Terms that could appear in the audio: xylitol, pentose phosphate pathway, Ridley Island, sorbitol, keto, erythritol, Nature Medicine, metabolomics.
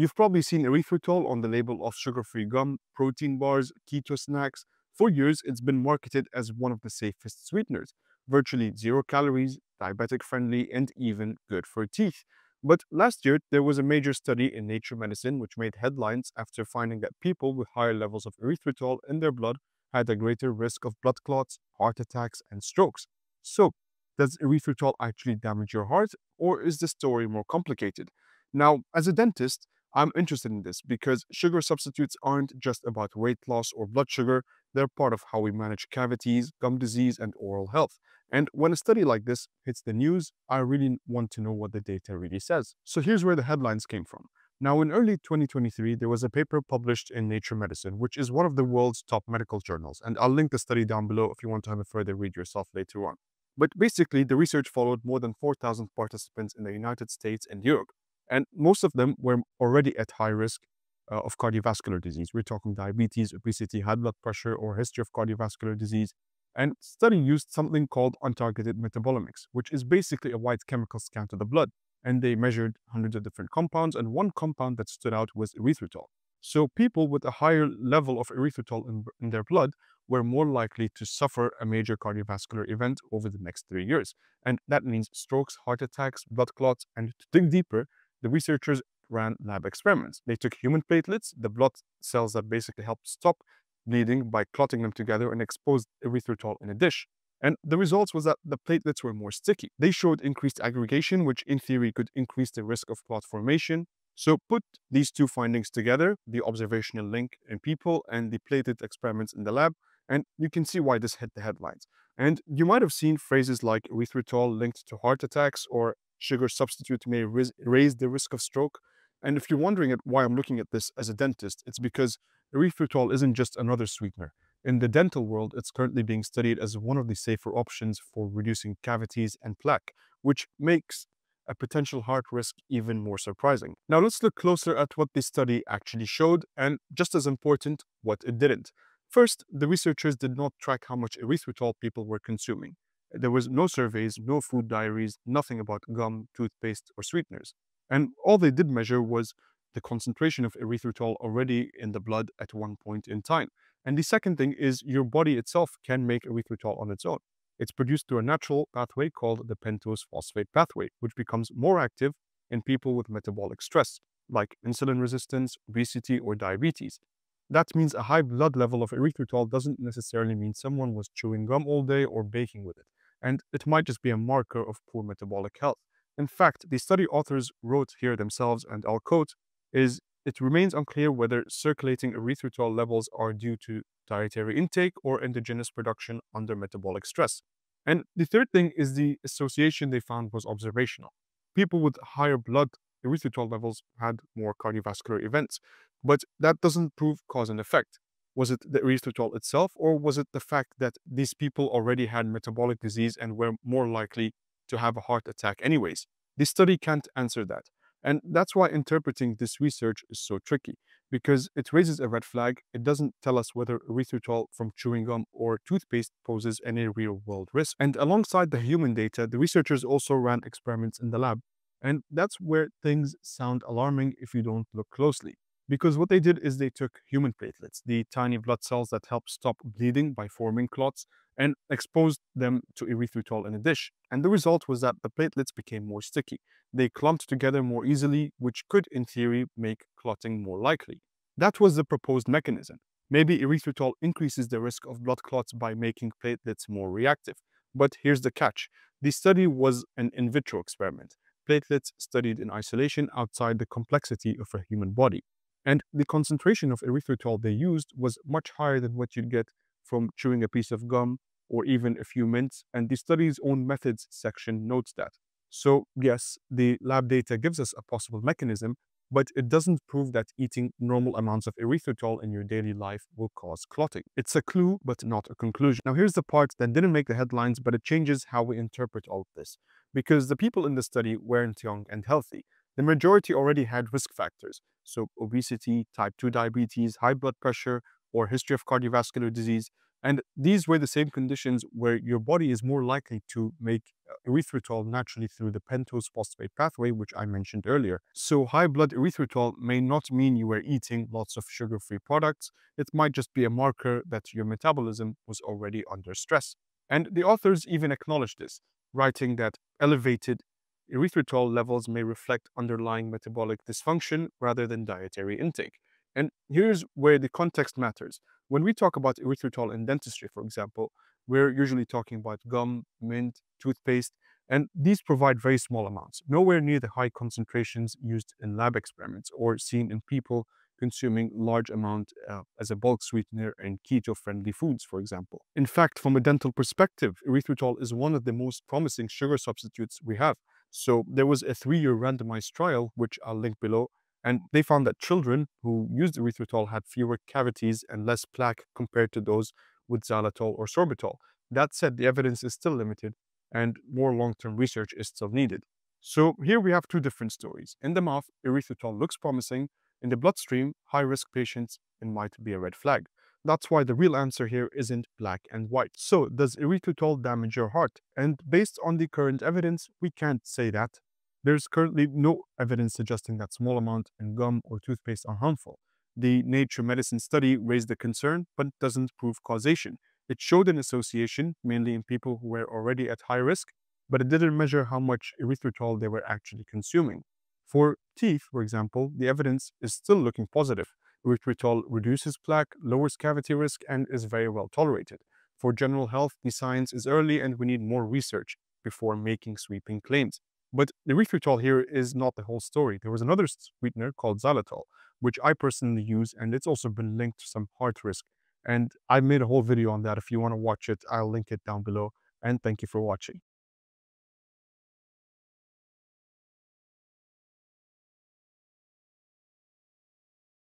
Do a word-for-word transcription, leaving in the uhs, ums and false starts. You've probably seen erythritol on the label of sugar-free gum, protein bars, keto snacks. For years, it's been marketed as one of the safest sweeteners, virtually zero calories, diabetic-friendly, and even good for teeth. But last year, there was a major study in Nature Medicine which made headlines after finding that people with higher levels of erythritol in their blood had a greater risk of blood clots, heart attacks, and strokes. So, does erythritol actually damage your heart, or is the story more complicated? Now, as a dentist, I'm interested in this because sugar substitutes aren't just about weight loss or blood sugar. They're part of how we manage cavities, gum disease, and oral health. And when a study like this hits the news, I really want to know what the data really says. So here's where the headlines came from. Now, in early twenty twenty-three, there was a paper published in Nature Medicine, which is one of the world's top medical journals. And I'll link the study down below if you want to have a further read yourself later on. But basically, the research followed more than four thousand participants in the United States and Europe. And most of them were already at high risk uh, of cardiovascular disease. We're talking diabetes, obesity, high blood pressure, or history of cardiovascular disease. And the study used something called untargeted metabolomics, which is basically a white chemical scan to the blood. And they measured hundreds of different compounds, and one compound that stood out was erythritol. So people with a higher level of erythritol in, in their blood were more likely to suffer a major cardiovascular event over the next three years. And that means strokes, heart attacks, blood clots. And to dig deeper, the researchers ran lab experiments. They took human platelets, the blood cells that basically help stop bleeding by clotting them together, and exposed erythritol in a dish. And the results was that the platelets were more sticky. They showed increased aggregation, which in theory could increase the risk of clot formation. So put these two findings together, the observational link in people and the platelet experiments in the lab, and you can see why this hit the headlines. And you might have seen phrases like erythritol linked to heart attacks, or sugar substitute may raise the risk of stroke. And if you're wondering at why I'm looking at this as a dentist, it's because erythritol isn't just another sweetener. In the dental world, it's currently being studied as one of the safer options for reducing cavities and plaque, which makes a potential heart risk even more surprising. Now let's look closer at what this study actually showed, and just as important, what it didn't. First, the researchers did not track how much erythritol people were consuming. There was no surveys, no food diaries, nothing about gum, toothpaste, or sweeteners. And all they did measure was the concentration of erythritol already in the blood at one point in time. And the second thing is your body itself can make erythritol on its own. It's produced through a natural pathway called the pentose phosphate pathway, which becomes more active in people with metabolic stress, like insulin resistance, obesity, or diabetes. That means a high blood level of erythritol doesn't necessarily mean someone was chewing gum all day or baking with it. And it might just be a marker of poor metabolic health. In fact, the study authors wrote here themselves, and I'll quote, is it remains unclear whether circulating erythritol levels are due to dietary intake or endogenous production under metabolic stress. And the third thing is the association they found was observational. People with higher blood erythritol levels had more cardiovascular events, but that doesn't prove cause and effect. Was it the erythritol itself, or was it the fact that these people already had metabolic disease and were more likely to have a heart attack anyways? This study can't answer that. And that's why interpreting this research is so tricky, because it raises a red flag. It doesn't tell us whether erythritol from chewing gum or toothpaste poses any real-world risk. And alongside the human data, the researchers also ran experiments in the lab. And that's where things sound alarming if you don't look closely. Because what they did is they took human platelets, the tiny blood cells that help stop bleeding by forming clots, and exposed them to erythritol in a dish. And the result was that the platelets became more sticky. They clumped together more easily, which could, in theory, make clotting more likely. That was the proposed mechanism. Maybe erythritol increases the risk of blood clots by making platelets more reactive. But here's the catch. The study was an in vitro experiment. Platelets studied in isolation outside the complexity of a human body. And the concentration of erythritol they used was much higher than what you'd get from chewing a piece of gum or even a few mints. And the study's own methods section notes that. So yes, the lab data gives us a possible mechanism, but it doesn't prove that eating normal amounts of erythritol in your daily life will cause clotting. It's a clue, but not a conclusion. Now here's the part that didn't make the headlines, but it changes how we interpret all of this. Because the people in the study weren't young and healthy. The majority already had risk factors, so obesity, type two diabetes, high blood pressure, or history of cardiovascular disease. And these were the same conditions where your body is more likely to make erythritol naturally through the pentose phosphate pathway, which I mentioned earlier. So high blood erythritol may not mean you were eating lots of sugar-free products. It might just be a marker that your metabolism was already under stress. And the authors even acknowledged this, writing that elevated erythritol levels may reflect underlying metabolic dysfunction rather than dietary intake. And here's where the context matters. When we talk about erythritol in dentistry, for example, we're usually talking about gum, mint, toothpaste, and these provide very small amounts, nowhere near the high concentrations used in lab experiments or seen in people consuming large amount uh, as a bulk sweetener in keto-friendly foods, for example. In fact, from a dental perspective, erythritol is one of the most promising sugar substitutes we have. So there was a three-year randomized trial, which I'll link below, and they found that children who used erythritol had fewer cavities and less plaque compared to those with xylitol or sorbitol. That said, the evidence is still limited and more long-term research is still needed. So here we have two different stories. In the mouth, erythritol looks promising. In the bloodstream, high-risk patients, it might be a red flag. That's why the real answer here isn't black and white. So does erythritol damage your heart? And based on the current evidence, we can't say that. There's currently no evidence suggesting that small amount in gum or toothpaste are harmful. The Nature Medicine study raised the concern, but doesn't prove causation. It showed an association, mainly in people who were already at high risk, but it didn't measure how much erythritol they were actually consuming. For teeth, for example, the evidence is still looking positive. Erythritol reduces plaque, lowers cavity risk, and is very well tolerated. For general health, the science is early and we need more research before making sweeping claims. But the erythritol here is not the whole story. There was another sweetener called xylitol, which I personally use, and it's also been linked to some heart risk. And I made a whole video on that. If you want to watch it, I'll link it down below. And thank you for watching.